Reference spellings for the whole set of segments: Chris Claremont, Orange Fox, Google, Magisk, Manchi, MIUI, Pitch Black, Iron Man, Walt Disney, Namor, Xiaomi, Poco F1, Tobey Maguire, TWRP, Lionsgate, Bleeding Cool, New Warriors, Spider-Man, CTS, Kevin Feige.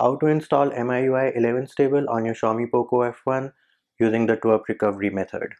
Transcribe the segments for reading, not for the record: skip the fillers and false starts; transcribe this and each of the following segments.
How to install MIUI 11 stable on your Xiaomi Poco F1 using the TWRP recovery method.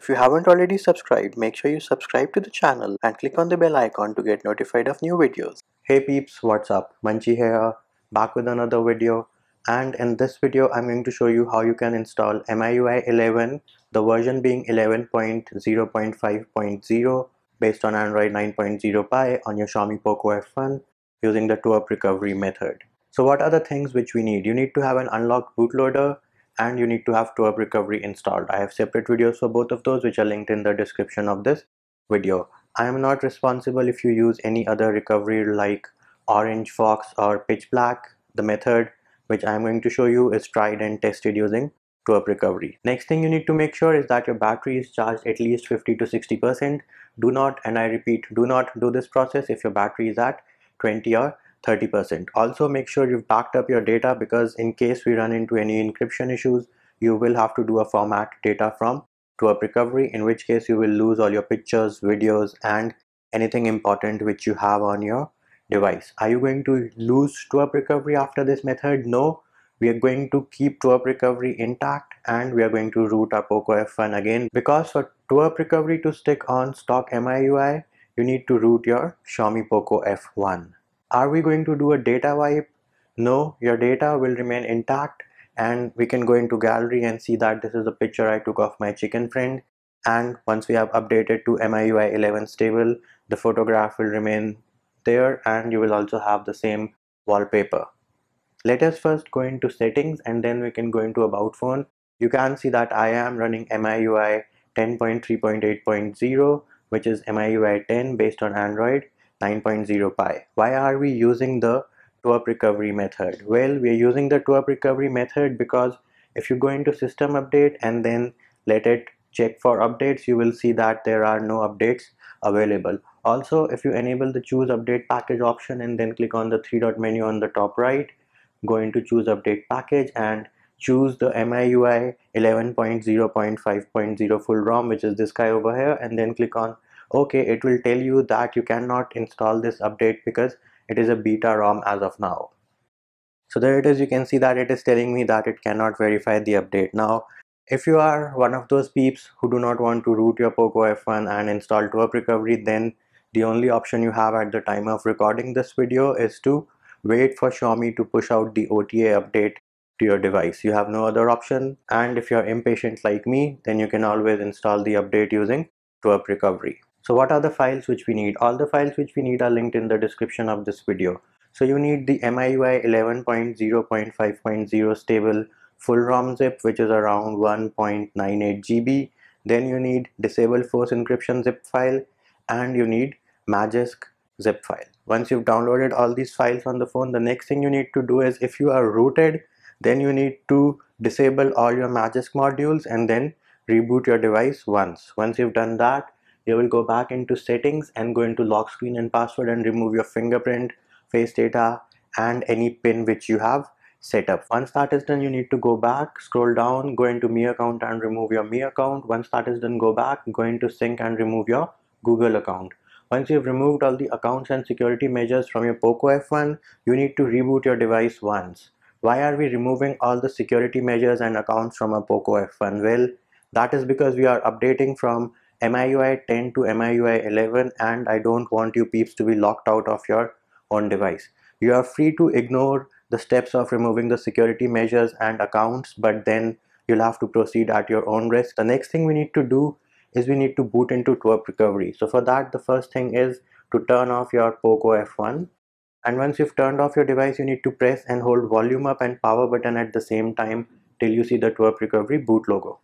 If you haven't already subscribed, make sure you subscribe to the channel and click on the bell icon to get notified of new videos. Hey peeps, what's up? Manchi here, back with another video. And in this video, I'm going to show you how you can install MIUI 11, the version being 11.0.5.0 based on Android 9.0 Pie on your Xiaomi Poco F1 using the TWRP recovery method. So what are the things which we need? You need to have an unlocked bootloader and you need to have TWRP recovery installed. I have separate videos for both of those which are linked in the description of this video. I am not responsible if you use any other recovery like Orange Fox or Pitch Black. The method which I am going to show you is tried and tested using TWRP recovery. Next thing you need to make sure is that your battery is charged at least 50 to 60%. Do not, and I repeat, do not do this process if your battery is at 20 or 30%. Also make sure you've backed up your data, because in case we run into any encryption issues, you will have to do a format data from TWRP recovery, in which case you will lose all your pictures, videos and anything important which you have on your device. Are you going to lose TWRP recovery after this method? No. We are going to keep TWRP recovery intact and we are going to root our Poco F1 again, because for TWRP recovery to stick on stock MIUI, you need to root your Xiaomi Poco F1. Are we going to do a data wipe? No, your data will remain intact and we can go into gallery and see that this is a picture I took of my chicken friend, and once we have updated to MIUI 11 stable, the photograph will remain there and you will also have the same wallpaper. Let us first go into settings and then we can go into about phone. You can see that I am running MIUI 10.3.8.0, which is MIUI 10 based on Android 9.0 Pie. Why are we using the TWRP recovery method? Well, we are using the TWRP recovery method because if you go into system update and then let it check for updates, you will see that there are no updates available. Also, if you enable the choose update package option and then click on the three-dot menu on the top right, go into choose update package and choose the MIUI 11.0.5.0 full ROM, which is this guy over here, and then click on OK. It will tell you that you cannot install this update because it is a beta ROM as of now. So there it is. You can see that it is telling me that it cannot verify the update. Now, if you are one of those peeps who do not want to root your Poco F1 and install TWRP recovery, then the only option you have at the time of recording this video is to wait for Xiaomi to push out the OTA update to your device. You have no other option, and if you're impatient like me, then you can always install the update using TWRP recovery. So what are the files which we need? All the files which we need are linked in the description of this video. So you need the MIUI 11.0.5.0 stable full ROM zip, which is around 1.98 GB. Then you need disable force encryption zip file, and you need Magisk zip file. Once you've downloaded all these files on the phone, the next thing you need to do is, if you are rooted, then you need to disable all your Magisk modules and then reboot your device once. Once you've done that, you will go back into settings and go into lock screen and password and remove your fingerprint, face data and any pin which you have set up. Once that is done, you need to go back, scroll down, go into Mi account and remove your Mi account. Once that is done, go back, go into sync and remove your Google account. Once you've removed all the accounts and security measures from your Poco F1, you need to reboot your device once. Why are we removing all the security measures and accounts from our Poco F1? Well, that is because we are updating from MIUI 10 to MIUI 11 and I don't want you peeps to be locked out of your own device. You are free to ignore the steps of removing the security measures and accounts, but then you'll have to proceed at your own risk. The next thing we need to do is we need to boot into TWRP recovery. So for that, the first thing is to turn off your Poco F1, and once you've turned off your device, you need to press and hold volume up and power button at the same time till you see the TWRP recovery boot logo.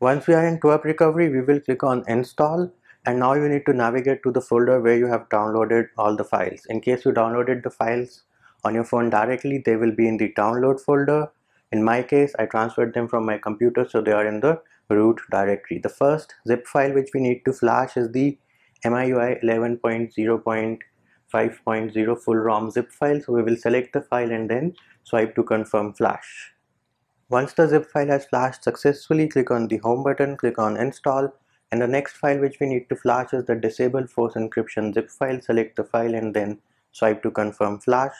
Once we are in TWRP recovery, we will click on install, and now you need to navigate to the folder where you have downloaded all the files. In case you downloaded the files on your phone directly, they will be in the download folder. In my case, I transferred them from my computer, so they are in the root directory. The first zip file which we need to flash is the MIUI 11.0.5.0 full ROM zip file. So we will select the file and then swipe to confirm flash. Once the zip file has flashed successfully, click on the home button, click on install, And the next file which we need to flash is the disable force encryption zip file. Select the file and then swipe to confirm flash.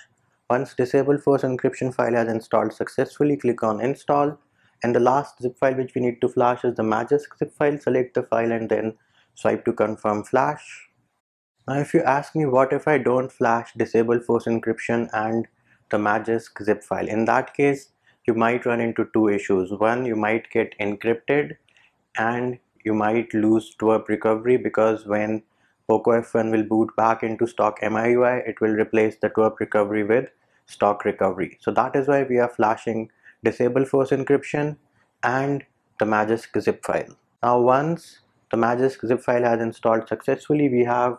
Once disable force encryption file has installed successfully, click on install. And the last zip file which we need to flash is the Magisk zip file. Select the file and then swipe to confirm flash. Now if you ask me what if I don't flash disable force encryption and the Magisk zip file, in that case you might run into two issues. One, you might get encrypted and you might lose TWRP recovery, because when Poco F1 will boot back into stock MIUI, it will replace the TWRP recovery with stock recovery. So that is why we are flashing disable force encryption and the Magisk zip file. Now once the Magisk zip file has installed successfully, we have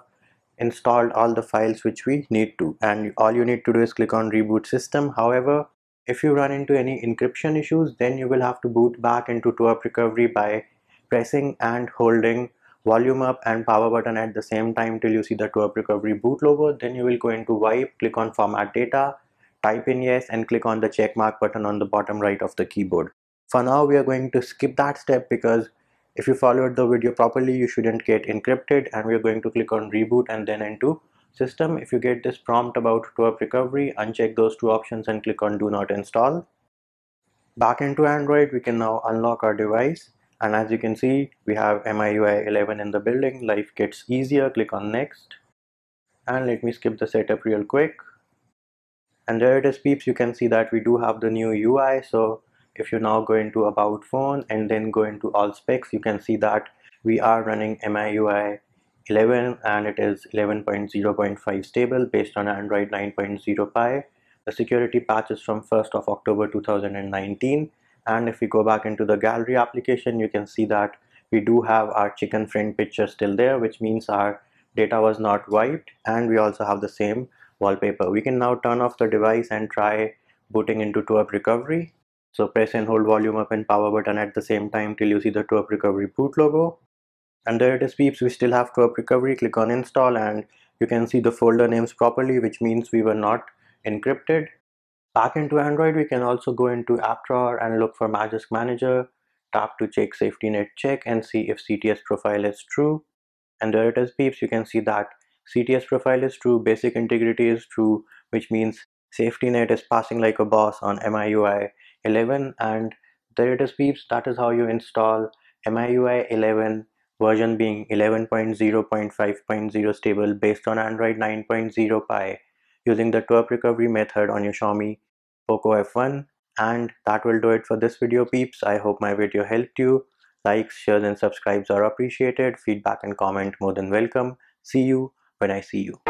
installed all the files which we need to, and all you need to do is click on reboot system. However, if you run into any encryption issues, then you will have to boot back into TWRP recovery by pressing and holding volume up and power button at the same time till you see the TWRP recovery boot logo. Then you will go into wipe, click on format data, type in yes, and click on the check mark button on the bottom right of the keyboard. For now we are going to skip that step, because if you followed the video properly you shouldn't get encrypted, and we are going to click on reboot and then into system. If you get this prompt about TWRP recovery, uncheck those two options and click on do not install. Back into Android, we can now unlock our device. And as you can see, we have MIUI 11 in the building. Life gets easier. Click on next. And let me skip the setup real quick. And there it is, peeps. You can see that we do have the new UI. So if you now go into About Phone and then go into All Specs, you can see that we are running MIUI 11 and it is 11.0.5 stable based on Android 9.0 Pie. The security patch is from 1st of October 2019. And if we go back into the gallery application, you can see that we do have our chicken friend picture still there, which means our data was not wiped, and we also have the same wallpaper. We can now turn off the device and try booting into TWRP recovery. So press and hold volume up and power button at the same time till you see the TWRP recovery boot logo. And there it is, peeps. We still have TWRP recovery. Click on install and you can see the folder names properly, which means we were not encrypted. Back into Android, we can also go into app drawer and look for Magisk Manager, tap to check safety net check and see if CTS profile is true. And there it is, peeps. You can see that CTS profile is true, basic integrity is true, which means safety net is passing like a boss on MIUI 11. And there it is, peeps. That is how you install MIUI 11, version being 11.0.5.0 stable based on Android 9.0 Pie, using the TWRP recovery method on your Xiaomi Poco F1. And that will do it for this video, peeps. I hope my video helped you. Likes, shares and subscribes are appreciated. Feedback and comment more than welcome. See you when I see you.